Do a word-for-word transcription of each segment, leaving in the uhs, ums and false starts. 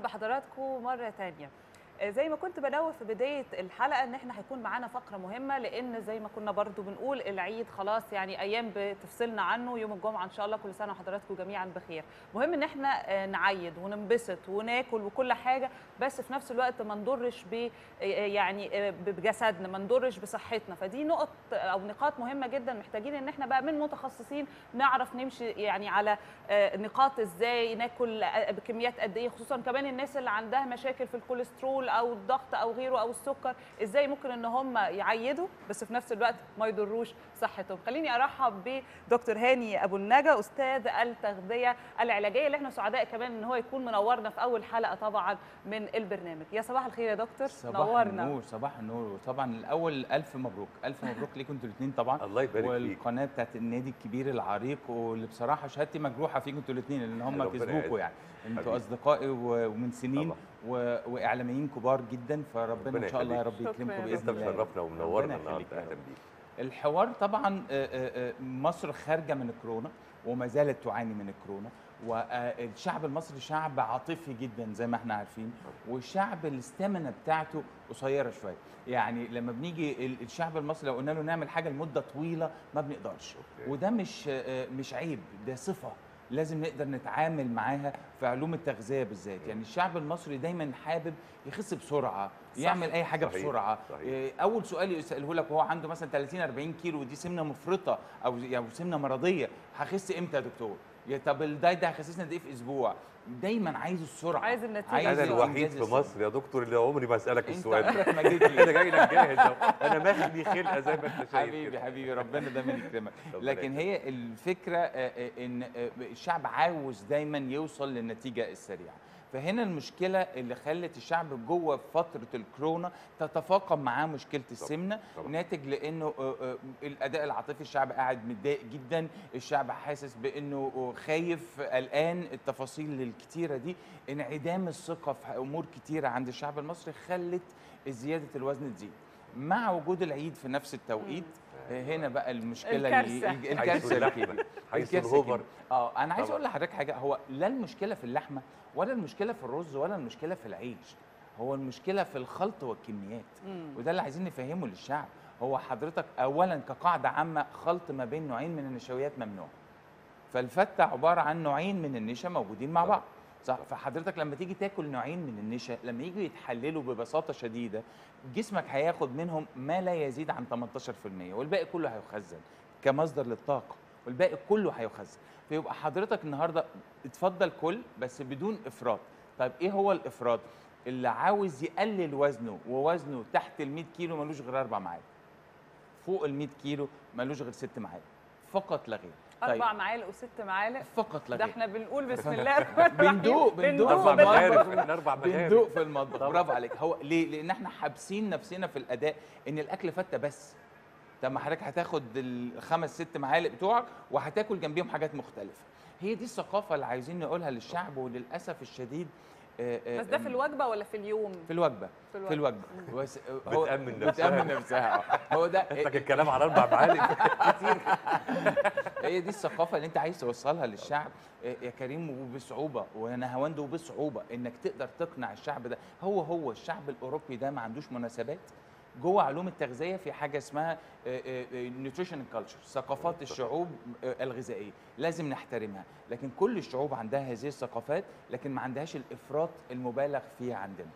برحب بحضراتكم مرة تانية. زي ما كنت بنوه في بداية الحلقة ان احنا هيكون معانا فقرة مهمة، لان زي ما كنا برضو بنقول العيد خلاص يعني ايام بتفصلنا عنه، يوم الجمعة ان شاء الله. كل سنة وحضراتكم جميعا بخير. مهم ان احنا نعيد وننبسط وناكل وكل حاجة، بس في نفس الوقت ما نضرش ب يعني بجسدنا، ما نضرش بصحتنا. فدي نقط او نقاط مهمة جدا، محتاجين ان احنا بقى من متخصصين نعرف نمشي يعني على نقاط ازاي ناكل بكميات قد ايه، خصوصا كمان الناس اللي عندها مشاكل في الكوليسترول او الضغط او غيره او السكر، ازاي ممكن ان هم يعيدوا بس في نفس الوقت ما يضروش صحتهم. خليني ارحب بدكتور هاني ابو النجا، استاذ التغذيه العلاجيه، اللي احنا سعداء كمان ان هو يكون منورنا في اول حلقه طبعا من البرنامج. يا صباح الخير يا دكتور، نورنا. صباح النور، صباح النور. طبعا الاول الف مبروك، الف مبروك ليكم انتوا الاثنين طبعا. الله يبارك فيك. والقناه بتاعت النادي الكبير العريق، واللي بصراحه شهادتي مجروحه فيكم انتوا الاثنين، لان هم كسبوكوا يعني، انتوا اصدقائي ومن سنين واعلاميين كبار جدا، فربنا ان شاء الله يا رب يكرمكم باذن الله. انت مشرفنا ومنورنا النهارده، اهلا بيك. الحوار طبعا مصر خارجه من الكورونا وما زالت تعاني من الكورونا، والشعب المصري شعب عاطفي جدا زي ما احنا عارفين، والشعب الاستامنه بتاعته قصيره شويه. يعني لما بنيجي الشعب المصري لو قلنا له نعمل حاجه لمده طويله ما بنقدرش، وده مش مش عيب، ده صفه لازم نقدر نتعامل معاها في علوم التغذيه بالذات. يعني الشعب المصري دايما حابب يخس بسرعه، يعمل اي حاجه صحيح. بسرعه صحيح. اول سؤال يساله لك وهو عنده مثلا ثلاثين أربعين كيلو، ودي سمنه مفرطه او يعني سمنه مرضيه، هخس امتى يا دكتور؟ يا طب الدايت ده هيخسسنا قد ايه في اسبوع؟ دايما عايز السرعه، عايز النتيجه. انا الوحيد في مصر يا دكتور اللي عمري ما اسالك السؤال ده. انت عمرك ما جيت لي. انا جاي لك جاهز، انا ماخد لي خلقه زي ما انت شايف. حبيبي حبيبي ربنا دايما يكرمك. لكن هي الفكره ان الشعب عاوز دايما يوصل للنتيجه السريعه، فهنا المشكله اللي خلت الشعب جوه فتره الكورونا تتفاقم معاه مشكله السمنه، ناتج لانه الاداء العاطفي، الشعب قاعد متضايق جدا، الشعب حاسس بانه خايف قلقان، التفاصيل الكتيره دي، انعدام الثقه في امور كتيره عند الشعب المصري خلت زياده الوزن تزيد مع وجود العيد في نفس التوقيت. هنا بقى المشكله، الكارثه الكارثه اللحمه، حيث الهوفر. اه انا عايز اقول لحضرتك حاجه، هو لا المشكله في اللحمه ولا المشكله في الرز ولا المشكله في العيش، هو المشكله في الخلط والكميات. مم. وده اللي عايزين نفهمه للشعب. هو حضرتك اولا كقاعده عامه خلط ما بين نوعين من النشويات ممنوع، فالفته عباره عن نوعين من النشا موجودين مع بعض، صح؟ فحضرتك لما تيجي تاكل نوعين من النشا، لما يجوا يتحللوا ببساطه شديده جسمك هياخد منهم ما لا يزيد عن ثمانية عشر بالمية، والباقي كله هيخزن كمصدر للطاقه، والباقي كله هيخزن. فيبقى حضرتك النهارده اتفضل كل، بس بدون افراط. طيب ايه هو الافراط؟ اللي عاوز يقلل وزنه ووزنه تحت ال مية كيلو ملوش غير اربع معالق، فوق ال مية كيلو ملوش غير ست معالق فقط لا غير. أربع طيب. معالق وست معالق فقط لا غير. ده احنا بنقول بسم الله بندوق بندوق أربع معالق بندوق في المطبخ. برافو عليك. هو ليه؟ لأن احنا حابسين نفسنا في الأداء إن الأكل فتة بس. طب ما حضرتك هتاخد الخمس ست معالق بتوعك وهتاكل جنبيهم حاجات مختلفة. هي دي الثقافة اللي عايزين نقولها للشعب، وللأسف الشديد. بس ده في الوجبه ولا في اليوم؟ في الوجبه، في الوجبه بتأمن نفسها، بتأمن نفسها. هو ده الكلام على اربع معالق كتير. هي دي الثقافه اللي انت عايز توصلها للشعب يا كريم، وبصعوبه ونهاوند، وبصعوبه انك تقدر تقنع الشعب ده. هو هو الشعب الاوروبي ده ما عندوش مناسبات جوه علوم التغذيه، في حاجه اسمها نيوتريشن كلتشر، ثقافات الشعوب الغذائيه لازم نحترمها. لكن كل الشعوب عندها هذه الثقافات، لكن ما عندهاش الافراط المبالغ فيه. عندنا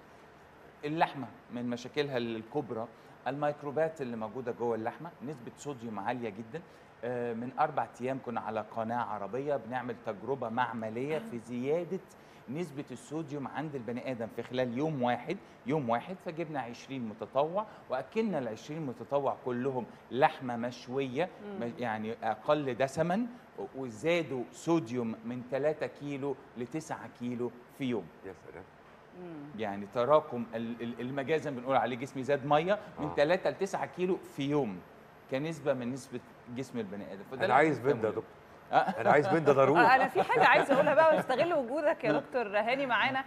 اللحمه من مشاكلها الكبرى الميكروبات اللي موجوده جوه اللحمه، نسبه صوديوم عاليه جدا. من اربع ايام كنا على قناه عربيه بنعمل تجربه معمليه في زياده نسبة الصوديوم عند البني آدم في خلال يوم واحد، يوم واحد فجبنا عشرين متطوع، وأكلنا ال عشرين متطوع كلهم لحمة مشوية، يعني أقل دسما، وزادوا صوديوم من ثلاثة كيلو ل تسعة كيلو في يوم. يا سلام. يعني تراكم المجازا بنقول عليه، جسمي زاد مية من ثلاثة ل تسعة كيلو في يوم كنسبة من نسبة جسم البني آدم. فده أنا عايز بنت يا دكتور، انا عايز بنت ضروري. انا في حاجه عايزه اقولها بقى، واستغل وجودك يا دكتور هاني معانا،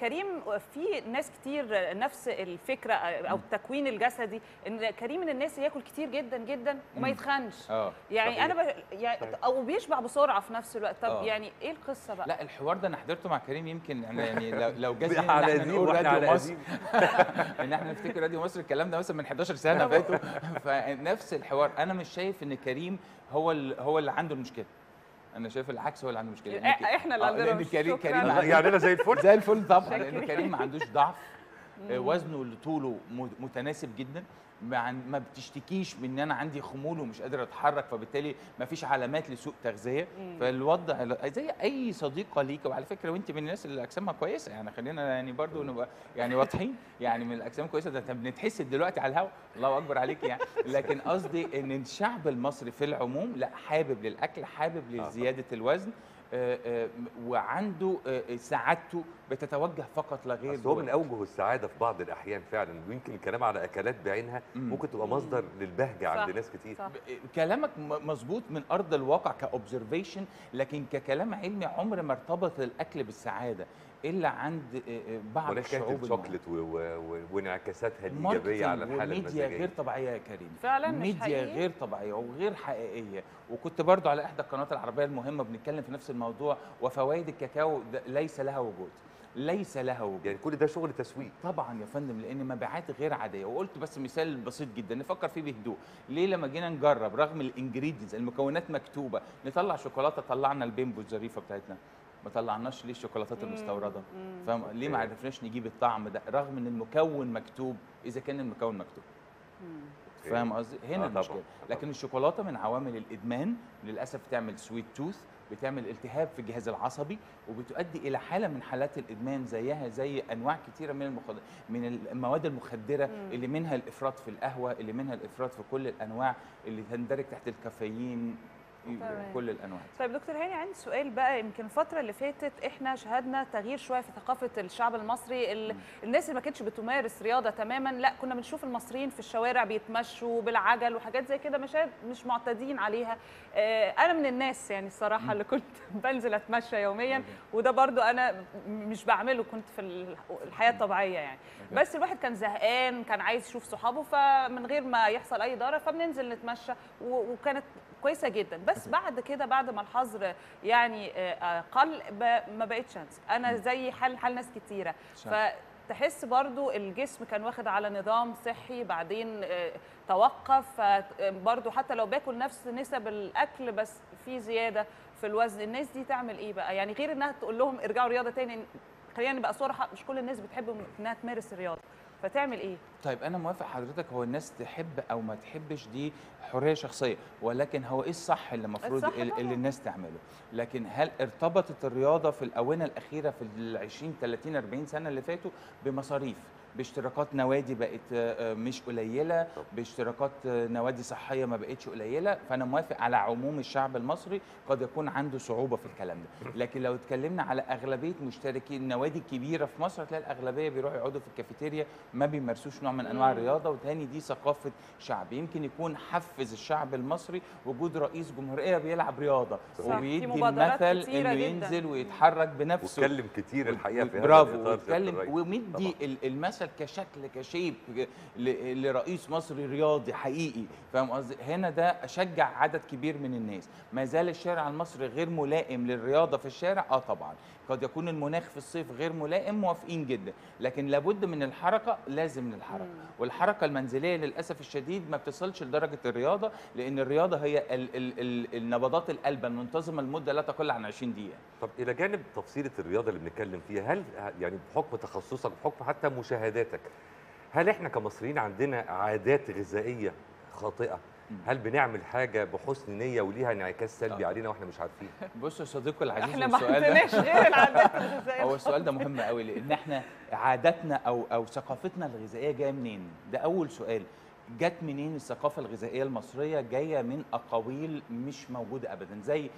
كريم في ناس كتير نفس الفكره او التكوين الجسدي، ان كريم من الناس ياكل كتير جدا جدا وما يتخنش. اه يعني صحيح. انا ب... يعني او بيشبع بسرعه في نفس الوقت. طب أوه. يعني ايه القصه بقى؟ لا الحوار ده انا حضرته مع كريم، يمكن انا يعني لو لو جاز ان احنا نقول راديو مصر ان احنا نفتكر راديو مصر الكلام ده مثلا من احداشر سنه فاتوا. فنفس الحوار، انا مش شايف ان كريم هو ال... هو اللي عنده المشكله، انا شايف العكس هو اللي عنده مشكله. احنا اللي عندنا مشكله. كريم يعني زي الفل زي الفل طبعا، لان كريم ما عندوش ضعف، وزنه اللي طوله متناسب جدا، ما بتشتكيش من ان انا عندي خمول ومش قادر اتحرك، فبالتالي ما فيش علامات لسوء تغذيه. فالوضع زي اي صديقه ليك، وعلى فكره وانت من الناس اللي اجسامها كويسه، يعني خلينا يعني برضو نبقى يعني واضحين، يعني من الاجسام كويسه، ده بنتحسد دلوقتي على الهواء، الله اكبر عليك يعني. لكن قصدي ان الشعب المصري في العموم لا، حابب للاكل، حابب لزياده الوزن، وعنده سعادته بتتوجه فقط لا غير. هو من اوجه السعاده في بعض الاحيان فعلا، ويمكن الكلام على اكلات بعينها ممكن تبقى مصدر للبهجه عند ناس كتير. صح. كلامك مظبوط من ارض الواقع كاوبزرفيشن، لكن ككلام علمي عمر ما ارتبط الاكل بالسعاده الا عند بعض الشعوب. الشوكليت وانعكاساتها الايجابيه على الحاله المزاجيه، ميديا غير طبيعيه يا كريم، فعلا ميديا غير طبيعيه وغير حقيقيه. وكنت برضو على احدى القنوات العربيه المهمه بنتكلم في نفس الموضوع، وفوائد الكاكاو ليس لها وجود، ليس لها وجود. يعني كل ده شغل تسويق طبعا يا فندم، لان مبيعات غير عاديه. وقلت بس مثال بسيط جدا نفكر فيه بهدوء، ليه لما جينا نجرب رغم الانجريدينتس المكونات مكتوبه نطلع شوكولاته، طلعنا البيمبو الظريفه بتاعتنا، ما طلعناش ليه الشوكولاتات المستورده؟ فاهم ليه ما عرفناش نجيب الطعم ده رغم ان المكون مكتوب، اذا كان المكون مكتوب. فاهم قصدي؟ هنا آه المشكله. لكن الشوكولاته من عوامل الادمان، للاسف بتعمل سويت توث، بتعمل التهاب في الجهاز العصبي، وبتؤدي الى حاله من حالات الادمان زيها زي انواع كثيره من المخد... من المواد المخدره، مم. اللي منها الافراط في القهوه، اللي منها الافراط في كل الانواع اللي تندرج تحت الكافيين، كل الانواع. طيب دكتور هاني، عندي سؤال بقى، يمكن الفتره اللي فاتت احنا شهدنا تغيير شويه في ثقافه الشعب المصري، ال... الناس اللي ما كانتش بتمارس رياضه تماما، لا كنا بنشوف المصريين في الشوارع بيتمشوا بالعجل وحاجات زي كده، مشاهد مش معتادين عليها. آه انا من الناس يعني الصراحه اللي كنت بنزل اتمشى يوميا، وده برضو انا مش بعمله، كنت في الحياه الطبيعيه يعني، بس الواحد كان زهقان، كان عايز يشوف صحابه، فمن غير ما يحصل اي ضرر فبننزل نتمشى، و... وكانت كويسه جدا. بس بعد كده، بعد ما الحظر يعني قل، ما بقتش انزل انا زي حال حال ناس كتيره. فتحس برضو الجسم كان واخد على نظام صحي، بعدين توقف، فبرضو حتى لو باكل نفس نسب الاكل بس في زياده في الوزن. الناس دي تعمل ايه بقى؟ يعني غير انها تقول لهم ارجعوا رياضه تاني، خلينا نبقى صراحه، مش كل الناس بتحب انها تمارس الرياضه، فتعمل ايه؟ طيب انا موافق حضرتك، هو الناس تحب او ما تحبش دي حريه شخصيه، ولكن هو ايه الصح اللي المفروض اللي الناس تعمله؟ لكن هل ارتبطت الرياضه في الاونه الاخيره في ال عشرين ثلاثين أربعين سنه اللي فاتوا بمصاريف، باشتراكات نوادي بقت مش قليله، باشتراكات نوادي صحيه ما بقتش قليله. فانا موافق على عموم الشعب المصري قد يكون عنده صعوبه في الكلام ده، لكن لو اتكلمنا على اغلبيه مشتركين النوادي الكبيره في مصر، هتلاقي الاغلبيه بيروحوا يقعدوا في الكافيتيريا، ما بيمارسوش نوع من انواع الرياضه. وتاني دي ثقافه شعب، يمكن يكون حفز الشعب المصري وجود رئيس جمهوريه بيلعب رياضه وبيدي المثل انه ينزل ويتحرك بنفسه، واتكلم كتير الحقيقه في برافو، واتكلم ومدي المثل كشكل كشيب لرئيس مصري رياضي حقيقي. فاهم قصدي؟ هنا ده اشجع عدد كبير من الناس. ما زال الشارع المصري غير ملائم للرياضه في الشارع، اه طبعا قد يكون المناخ في الصيف غير ملائم، موافقين جدا، لكن لابد من الحركه، لازم من الحركه، والحركه المنزليه للاسف الشديد ما بتصلش لدرجه الرياضه، لان الرياضه هي ال ال ال النبضات القلب المنتظمه لمده لا تقل عن عشرين دقيقه. طب الى جانب تفصيله الرياضه اللي بنتكلم فيها، هل يعني بحكم تخصصك، بحكم حتى مشاهدة، هل احنا كمصريين عندنا عادات غذائيه خاطئه؟ هل بنعمل حاجه بحسن نيه وليها انعكاس سلبي علينا واحنا مش عارفين؟ بص يا صديقي العزيز، احنا ما عندناش غير العادات الغذائيه. هو السؤال ده مهم قوي، لان احنا عاداتنا او او ثقافتنا الغذائيه جايه منين؟ ده اول سؤال. جت منين الثقافه الغذائيه المصريه؟ جايه من اقاويل مش موجوده ابدا، زي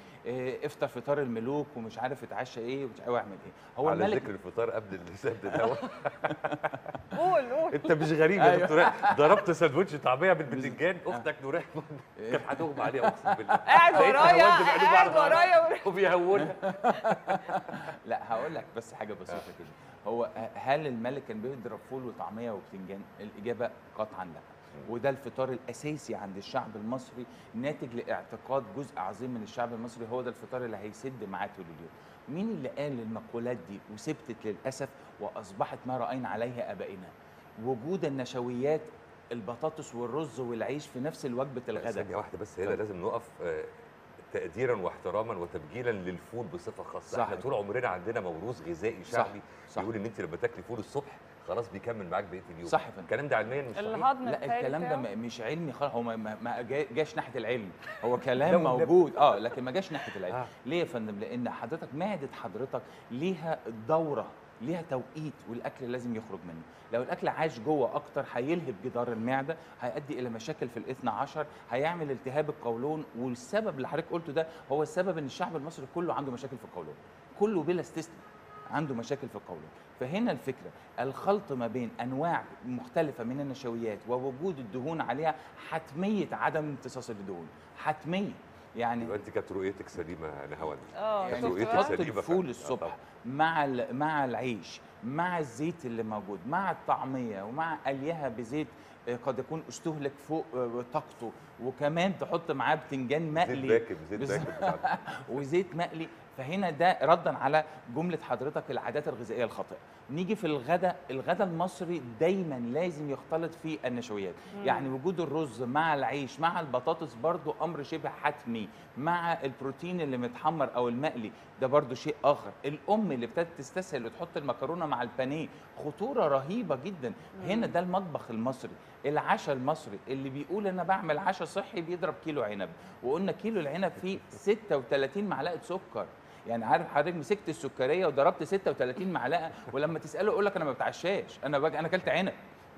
افطر فطار الملوك ومش عارف اتعشى ايه ومش عارف اعمل ايه. هو على ذكر الفطار قبل السد الاول، قول قول انت مش غريب يا دكتور، ضربت ساندوتش طعميه بالبتنجان، اختك نورهان كانت هتغمى عليها اقسم بالله، قاعد ورايا قاعد ورايا وبيهونها. لا هقول لك بس حاجه بسيطه كده، هو هل الملك كان بيضرب فول وطعميه وبتنجان؟ الاجابه قطعا لا. وده الفطار الاساسي عند الشعب المصري، ناتج لاعتقاد جزء عظيم من الشعب المصري هو ده الفطار اللي هيسد معاه طول اليوم. مين اللي قال المقولات دي وثبتت للاسف واصبحت ما راينا عليه ابائنا؟ وجود النشويات، البطاطس والرز والعيش في نفس الوجبه الغداء. ثانيه واحده بس، هنا لازم نقف تقديرا واحتراما وتبجيلا للفول بصفه خاصه. احنا طول عمرنا عندنا موروث غذائي شعبي بيقول ان انت لما تاكلي فول الصبح خلاص بيكمل معاك بقيه اليوم. صح. الكلام ده علميا مش صحيح؟ لا، الكلام ده مش علمي خالص. هو ما, ما جاش ناحيه العلم، هو كلام موجود اه لكن ما جاش ناحيه العلم. آه. ليه يا فندم؟ لان حضرتك معده حضرتك ليها دوره، ليها توقيت، والاكل لازم يخرج منه. لو الاكل عاش جوه اكتر هيلهب جدار المعده، هيؤدي الى مشاكل في الاثنى عشر، هيعمل التهاب القولون. والسبب اللي حضرتك قلته ده هو السبب ان الشعب المصري كله عنده مشاكل في القولون، كله بلا استثناء عنده مشاكل في القولون. فهنا الفكره، الخلط ما بين انواع مختلفه من النشويات ووجود الدهون عليها، حتميه عدم امتصاص الدهون حتميه. يعني يبقى انت كانت رؤيتك سليمه يا هواني. اه كانت رؤيتك سليمه. الفول الصبح مع مع العيش مع الزيت اللي موجود مع الطعميه ومع قليها بزيت قد يكون استهلك فوق طاقته، وكمان تحط معاه بتنجان مقلي، زيت باكب زيت باكب وزيت مقلي. فهنا ده ردا على جمله حضرتك العادات الغذائيه الخاطئه. نيجي في الغداء، الغداء المصري دايما لازم يختلط فيه النشويات، مم. يعني وجود الرز مع العيش مع البطاطس برضو امر شبه حتمي، مع البروتين اللي متحمر او المقلي ده برضو شيء اخر. الام اللي ابتدت تستسهل وتحط المكرونه مع البانيه، خطوره رهيبه جدا. مم. هنا ده المطبخ المصري. العشاء المصري اللي بيقول انا بعمل عشاء صحي بيضرب كيلو عنب، وقلنا كيلو العنب فيه ستة وتلاتين معلقه سكر. يعني عارف حضرتك مسكت السكريه وضربت ستة وتلاتين معلقه، ولما تساله يقول لك انا ما بتعشاش، انا بقى انا اكلت عنب.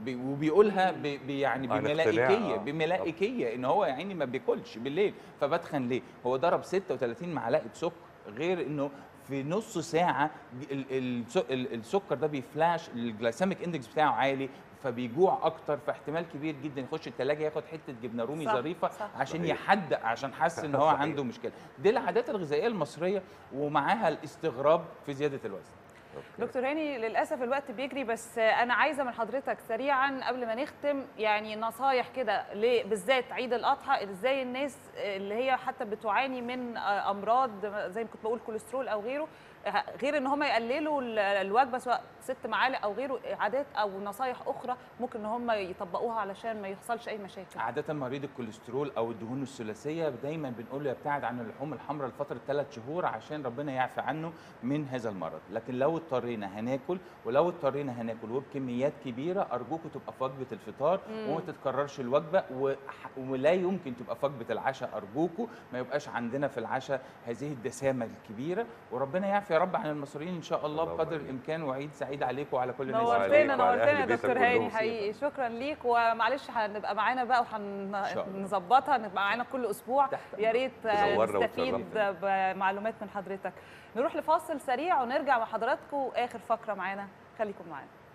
وبيقولها بي يعني بملائكيه بملائكيه ان هو يا عيني ما بياكلش بالليل، فبتخن ليه؟ هو ضرب ستة وتلاتين معلقه سكر، غير انه في نص ساعه السكر ده بيفلاش، الجلايسيميك اندكس بتاعه عالي، فبيجوع اكتر، فاحتمال كبير جدا يخش التلاجه ياخد حته جبنه رومي ظريفه عشان يحدق، عشان حس ان هو عنده مشكله. دي العادات الغذائيه المصريه ومعاها الاستغراب في زياده الوزن. دكتور هاني، للاسف الوقت بيجري، بس انا عايزه من حضرتك سريعا قبل ما نختم يعني نصايح كده بالذات عيد الاضحى، ازاي الناس اللي هي حتى بتعاني من امراض زي ما كنت بقول كوليسترول او غيره، غير ان هم يقللوا الوجبه سواء ست معالق او غيره، عادات او نصايح اخرى ممكن ان هم يطبقوها علشان ما يحصلش اي مشاكل. عاده مريض الكوليسترول او الدهون الثلاثيه دايما بنقول له يبتعد عن اللحوم الحمراء لفتره ثلاث شهور عشان ربنا يعفي عنه من هذا المرض. لكن لو اضطرينا هناكل، ولو اضطرينا هناكل وبكميات كبيره، ارجوكم تبقى في وجبه الفطار وما تتكررش الوجبه، ولا يمكن تبقى في وجبه العشاء. ارجوكم ما يبقاش عندنا في العشاء هذه الدسامه الكبيره، وربنا يعفي يا رب عن المصريين ان شاء الله بقدر الامكان. وعيد سعيد عليكم وعلى كل الناس. نورتنا نورتنا يا دكتور هاني حقيقي، شكرا ليك. ومعلش هنبقى معانا بقى وهنظبطها، هنبقى معانا كل اسبوع، يا ريت نستفيد بمعلومات من حضرتك. نروح لفاصل سريع ونرجع مع حضراتكم اخر فقره معانا، خليكم معانا.